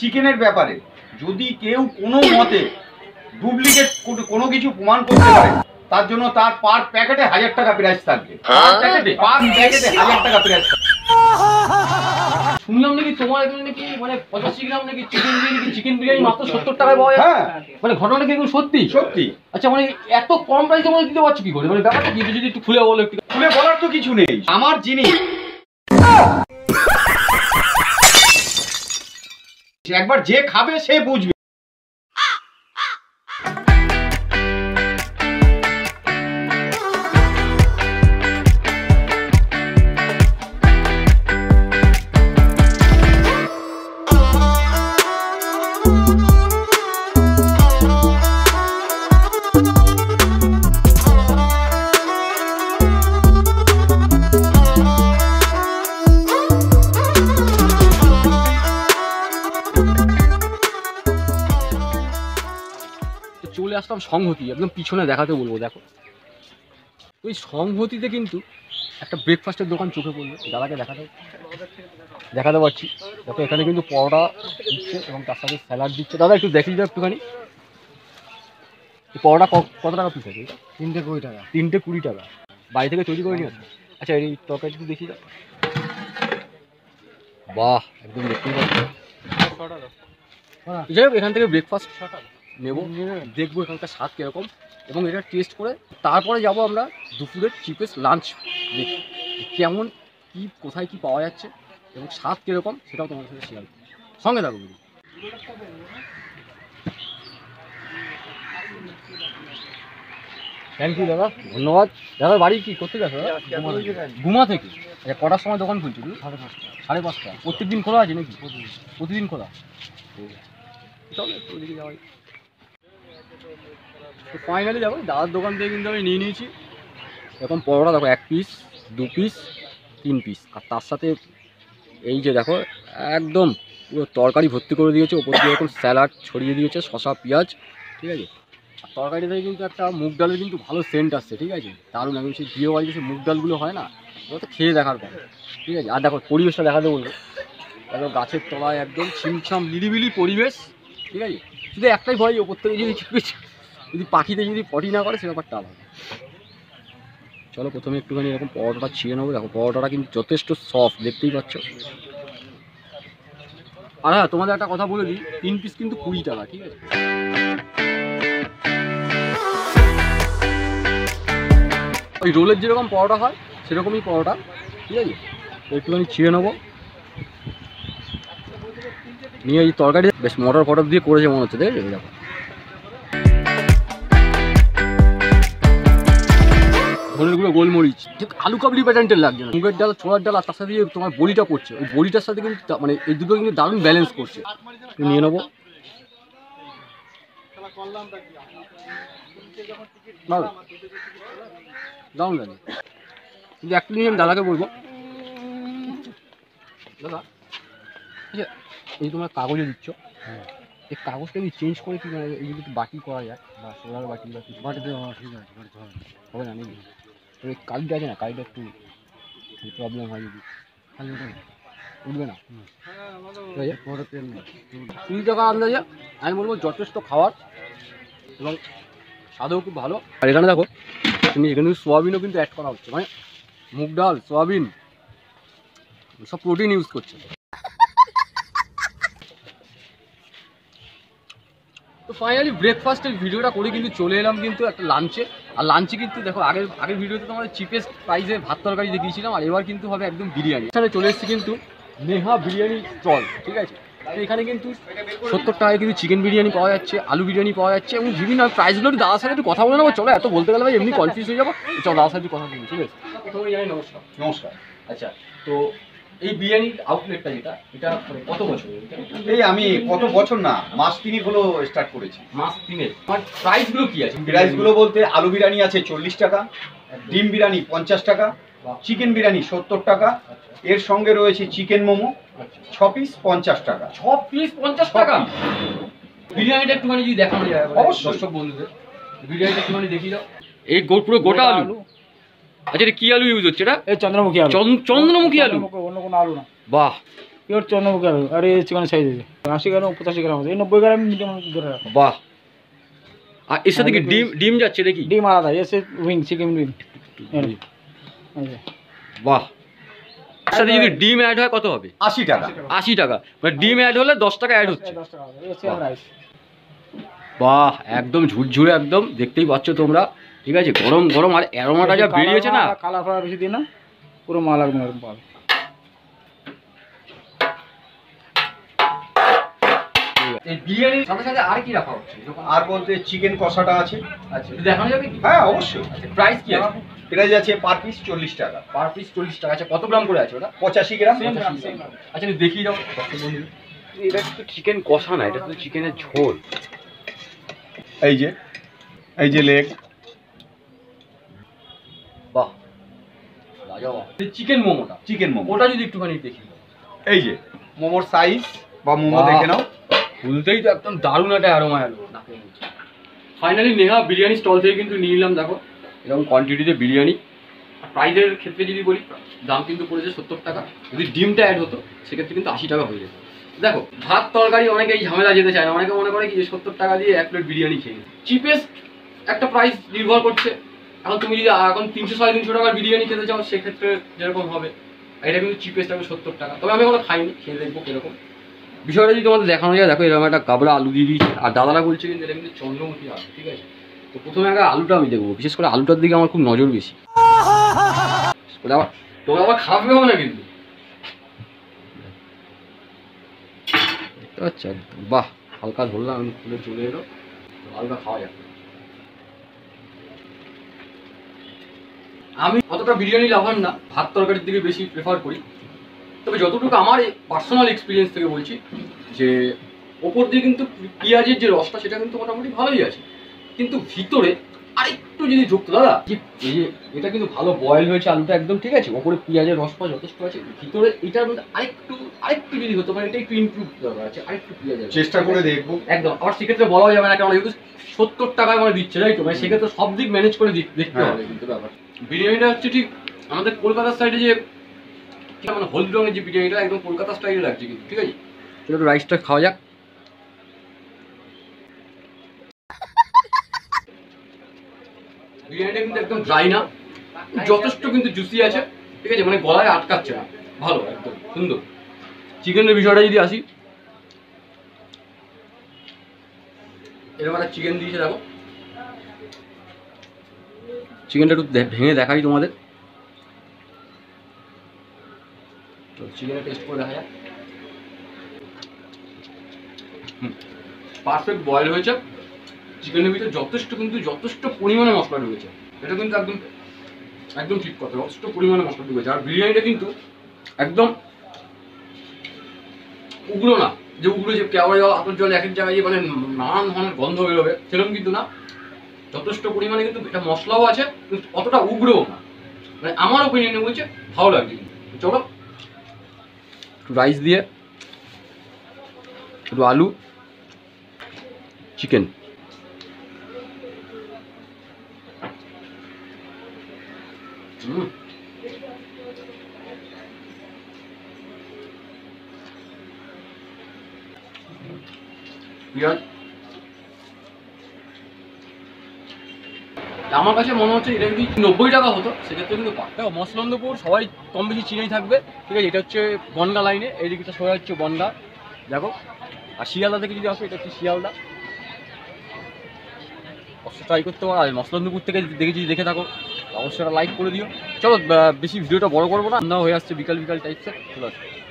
চিকেনের ব্যাপারে যদি কেউ কোনো মতে ডুপ্লিকেট কোনো কিছু প্রমাণ করতে পারে, তার জন্য তার পার প্যাকেটে 1000 টাকা প্রাইস থাকবে। শুনলাম নাকি তোমার এখানে নাকি মানে 85 গ্রাম নাকি চিকেন বিরিয়ানি মাত্র 70 টাকায় পাওয়া যায়। মানে ঘটনা কি সত্যি? সত্যি। আচ্ছা মানে এত কম প্রাইসে মানে দিতে পারছো কি করে? মানে ব্যাপারটা কি যদি একটু খুলে বলো। একটু খুলে বলার তো কিছু নেই। আমার জিনিস একবার যে খাবে সে বুঝবে। চলে আসলাম সংহতি, একদম পিছনে দেখাতে বলবো। দেখো ওই সংহতিতে কিন্তু একটা ব্রেকফাস্টের দোকান চোখে পড়লো। দাদাকে দেখাতে পারছি। দেখো এখানে কিন্তু পরোটা দিচ্ছে এবং তার সাথে স্যালাড দিচ্ছে। দাদা একটু দেখিয়ে দাও একটুখানি। পরোটা কত টাকা পিস আছে? 3টে 20 টাকা। 3টে 20 টাকা। বাড়ি থেকে তৈরি করে নিয়ে আসো। আচ্ছা এই তরকারি একটু দেখিয়ে দাও। বাহ একদম দেখতেই পাচ্ছি। যাই হোক এখান থেকে ব্রেকফাস্ট নেব, দেখবো এখানকার স্বাদ কীরকম এবং এটা টেস্ট করে তারপরে যাব আমরা দুপুরের চিপেস্ট লাঞ্চ দেখি কেমন কি কোথায় কি পাওয়া যাচ্ছে এবং স্বাদ কীরকম সেটাও তোমাদের সাথে শেয়ার করবো। সঙ্গে থাকো। থ্যাংক ইউ দাদা, ধন্যবাদ। দাদার বাড়ি কি করতে গেছো? ঘুমা থেকে। আচ্ছা কটার সময় দোকান খুলছি? 5:30। প্রত্যেক দিন খোলা আছে নাকি? প্রতিদিন খোলা। চলো একটু ওদিকে যাওয়াই। তো ফাইনালি যাবো দাদার দোকান থেকে কিন্তু আমি নিয়ে নিয়েছি এরকম পরোটা। দেখো 1 পিস, 2 পিস, 3 পিস আর তার সাথে এই যে দেখো একদম পুরো তরকারি ভর্তি করে দিয়েছে। ওপর দিয়ে এরকম স্যালাড ছড়িয়ে দিয়েছে, শসা, পেঁয়াজ, ঠিক আছে। আর তরকারি থেকে কিন্তু একটা মুগ ডালের কিন্তু ভালো সেন্ট আসছে, ঠিক আছে। দারুণ একদম সেই বিয়ে বাড়িতে সেই মুগ ডালগুলো হয় না, ওগুলো তো খেয়ে দেখার পরে, ঠিক আছে। আর দেখো পরিবেশটা দেখাতে বলবো। দেখো গাছের তলায় একদম ছিমছাম নিরিবিলি পরিবেশ, ঠিক আছে। শুধু একটাই ভয়, ওপর থেকে যদি পাখিতে যদি পটি না করে সে ব্যাপারটা আলাদা। চলো প্রথমে একটুখানি এরকম পরোটাটা ছিঁড়ে নেবো। দেখো পরোটাটা কিন্তু যথেষ্ট সফট, দেখতেই পাচ্ছ। আর হ্যাঁ তোমাদের একটা কথা বলে দিই, 3 পিস কিন্তু 20 টাকা, ঠিক আছে। ওই রোলের যেরকম পরোটা হয় সেরকমই পরোটা, ঠিক আছে। একটুখানি ছিঁড়ে নেবো। নিয়ে এই তরকারি বেশ মটর ফটর দিয়ে করেছে মনে হচ্ছে, দেখবে। দেখো ধনেরগুলো, গোলমরিচ, ঠিক আলু কাবলি প্যাটার্নটা লাগছে না। মুগের ডাল, ছোলার ডাল আর তার সাথে তোমার বড়িটা পড়ছে। ওই বড়িটার সাথে কিন্তু মানে এই দুটো কিন্তু দারুণ ব্যালেন্স করছে। নিয়ে নেবো। দারুণ লাগে। কিন্তু একটা নিয়ে আমি দাদাকে বলবো, দাদা আচ্ছা এই তোমার কাগজে দিচ্ছ, এই কাগজটা যদি চেঞ্জ করে কি মানে এই যদি বাটি করা যায় বা সোলার বাটি বা কিছু বাটিতে হবে না নাকি? তো এই কালিটা আছে না, কালিটা একটু প্রবলেম হয় যদি কালি উঠবে না। তেল টাকা আন্দাজে আমি বলবো যথেষ্ট খাওয়ার এবং স্বাদেও খুব ভালো। আর এখানে দেখো তুমি এখানে সোয়াবিনও কিন্তু অ্যাড করা হচ্ছে, মানে মুগ ডাল, সোয়াবিন সব প্রোটিন ইউজ করছে। তো ফাইনালি ব্রেকফাস্টের ভিডিওটা করে কিন্তু চলে এলাম কিন্তু একটা লাঞ্চে। আর লাঞ্চে কিন্তু দেখো আগের ভিডিওতে তোমাদের চিপেস্ট প্রাইসে ভাত তরকারি দেখিয়েছিলাম, আর এবার কিন্তু হবে একদম বিরিয়ানি। এখানে চলে এসেছি কিন্তু নেহা বিরিয়ানি স্টল, ঠিক আছে। এখানে কিন্তু 70 টাকায় কিন্তু চিকেন বিরিয়ানি পাওয়া যাচ্ছে, আলু বিরিয়ানি পাওয়া যাচ্ছে এবং বিভিন্ন প্রাইসগুলো। দাদার সাথে একটু কথা বলে নেবো। চলো এত বলতে গেলে ভাই এমনি কনফিউজ হয়ে যাবো। চলো দাদার সাথে কথা বলবো, ঠিক আছে। নমস্কার। নমস্কার। আচ্ছা তো এই বিরিয়ানি আউটলেটটা যেটা, এটা কত বছর? এই আমি কত বছর না, মাস 3 হলো স্টার্ট করেছি। মাস 3। আর প্রাইসগুলো কি আছে? প্রাইসগুলো বলতে আলু বিরিয়ানি আছে 40 টাকা, ডিম বিরিয়ানি 50 টাকা, চিকেন বিরিয়ানি 70 টাকা, এর সঙ্গে রয়েছে চিকেন মোমো 6 পিস 50 টাকা। 6 পিস 50 টাকা। বিরিয়ানিটা একটুখানি যদি দেখানো যায় দর্শক বন্ধুদের, বিরিয়ানিটা একটুখানি দেখিয়ে দাও। এই পুরো গোটা আলু। আচ্ছা এটা কি আলু ইউজ হচ্ছে? এটা চন্দ্রমুখী আলু। চন্দ্রমুখী আলু, অন্য কোনো আলু না। বাহ ये 94 ग्राम। अरे ये चिकन साइज है 80 ग्राम 85 ग्राम होता है। 90 ग्राम मीडियम कर रहा। वाह, इससे देखिए डिम डिम जाচ্ছে দেখি। ডিম আলাদা এসে উইং চিকেন উইং। আচ্ছা বাহ, সাথে যদি ডিম অ্যাড হয় কত হবে? 80 টাকা। 80 টাকা মানে ডিম অ্যাড হলে 10 টাকা অ্যাড হচ্ছে। 10 টাকা হবে এসে রাইস। বাহ, একদম ঝুরঝুরে একদম, দেখতেই পাচ্ছ তোমরা। ঠিক আছে, গরম গরম আর অ্যারোমাটা যা বেরিয়েছে না, কালা ফলা বেশি দিন না, পুরো মাল একদম এরকম পাবে। এই বিরিয়ানি সাথে সাথে আর কি রাখা হচ্ছে? আর বলতে চিকেন কষাটা আছে। আচ্ছা, এটা দেখানো যাবে কি? হ্যাঁ অবশ্যই। আচ্ছা, প্রাইস কি আছে? প্রাইস আছে পার পিস 40 টাকা। পার পিস 40 টাকা। আচ্ছা, কত গ্রাম করে আছে ওটা? 85 গ্রাম। আচ্ছা, তুমি দেখিয়ে দাও। এটা তো চিকেন কষা না, এটা তো চিকেনের ঝোল। এই যে লেগ। বাহ, লাগাও। এই চিকেন মোমোটা, চিকেন মোমো ওটা যদি একটুখানি দেখি। এই যে মোমোর সাইজ বা মোমো দেখে নাও। খুলতেই তো একদম দারুণ একটা অ্যারোমা এলো নাকে। ফাইনালি নেহা বিরিয়ানি স্টল থেকে কিন্তু নিয়ে নিলাম। দেখো এরকম কোয়ান্টিটিতে বিরিয়ানি। প্রাইসের ক্ষেত্রে যদি বলি, দাম কিন্তু পড়েছে 70 টাকা। যদি ডিমটা অ্যাড হতো সেক্ষেত্রে কিন্তু 80 টাকা হয়ে যেত। দেখো ভাত তরকারি অনেকে এই ঝামেলা যেতে চায় না, অনেকে মনে করে কি যে 70 টাকা দিয়ে 1 প্লেট বিরিয়ানি খেয়ে চিপেস্ট একটা প্রাইস নির্ভর করছে। এখন তুমি যদি এখন 300-350 টাকার বিরিয়ানি খেতে চাও সেক্ষেত্রে যেরকম হবে, এটা কিন্তু চিপেস্ট হবে 70 টাকা। তবে আমি এখনো খাইনি, খেয়ে দেখবো কীরকম। বিষয়টা যদি তোমাদের দেখানো যায়, দেখো এরকম একটা গাবলা আলু দিয়ে দিয়েছি। আর দাদারা বলছে কিন্তু এটা কিন্তু চন্দ্রমুখী আলু। ঠিক আছে, তো প্রথমে আগে আলুটা আমি দেখবো, বিশেষ করে আলুটার দিকে আমার খুব নজর বেশি। তোমরা আবার খাবেও না কিন্তু। আচ্ছা বাহ, হালকা ধরলাম আমি, খুলে চলে এলো। আলুটা খাওয়া যাবে। আমি অতটা বিরিয়ানি লাভার না, ভাত তরকারির দিকে বেশি প্রেফার করি। তবে যতটুকু আমার পার্সোনাল এক্সপিরিয়েন্স থেকে বলছি যে ওপর দিয়ে কিন্তু পেঁয়াজের যে রসটা সেটা কিন্তু মোটামুটি ভালোই আছে, কিন্তু ভিতরে আরেকটু যদি ঢুকতো। দাদা এটা কিন্তু ভালো বয়েল হয়েছে আলুটা একদম। ঠিক আছে, ওপরে পেঁয়াজের রসটা যথেষ্ট আছে, ভিতরে এটার মধ্যে আরেকটু যদি হতো, মানে এটা একটু ইমপ্রুভ দরকার আছে, আরেকটু পেঁয়াজ চেষ্টা করে দেখবো একদম। আর সেক্ষেত্রে বলাও যাবে না, কারণ যেহেতু 70 টাকায় মানে দিচ্ছে, তাই তো মানে সেক্ষেত্রে সব দিক ম্যানেজ করে দেখতে হবে কিন্তু ব্যাপার। বিরিয়ানিটা হচ্ছে ঠিক আমাদের কলকাতার সাইডে যে মানে হলুদ রঙের যে বিরিয়ানিটা, একদম কলকাতা স্টাইলে লাগছে কিন্তু। ঠিক আছে, একটু রাইসটা খাওয়া যাক। বিরিয়ানিটা কিন্তু একদম ড্রাই না, যথেষ্ট কিন্তু জুসি আছে। ঠিক আছে, মানে গলায় আটকাচ্ছে না, ভালো একদম সুন্দর। চিকেনের বিষয়টা যদি আসি, এরকম একটা চিকেন দিয়েছে। দেখো চিকেনটা একটু ভেঙে দেখাই তোমাদের, তো চিকেনটা টেস্ট করে দেখা যাক। পারফেক্ট বয়েল হয়েছে, চিকেনের ভিতরে যথেষ্ট কিন্তু যথেষ্ট পরিমাণে মশলা ঢুকেছে। এটা কিন্তু একদম একদম ঠিক কথা, যথেষ্ট পরিমাণে মশলা ঢুকেছে। আর বিরিয়ানিটা কিন্তু একদম উগ্র না, যে উগ্র যে কেওয়া যাওয়া আতর জল এক এক জায়গায় মানে নানান ধরনের গন্ধ বেরোবে, সেরকম কিন্তু না। যথেষ্ট পরিমাণে কিন্তু এটা মশলাও আছে, কিন্তু অতটা উগ্রও না। মানে আমার ওপিনিয়নে বলছে ভালো লাগছে কিন্তু। চলো একটু রাইস দিয়ে, একটু আলু, চিকেন। আমার কাছে মনে হচ্ছে এটা যদি 90 টাকা হতো সেক্ষেত্রে কিন্তু পারতাম। মসলন্দপুর সবাই কম বেশি চিনেই থাকবে। ঠিক আছে, এটা হচ্ছে বনগা লাইনে, এই দিকটা সোজা হচ্ছে বনগা। দেখো আর শিয়ালদা থেকে যদি আসো, এটা হচ্ছে শিয়ালদা। অবশ্যই ট্রাই করতে পারো। আর মসলন্দপুর থেকে দেখেছি, দেখে থাকো অবশ্যই লাইক করে দিও। চলো বেশি ভিডিওটা বড় করবো না, হয়ে আসছে বিকাল বিকাল টাইপসে। চলে আসো।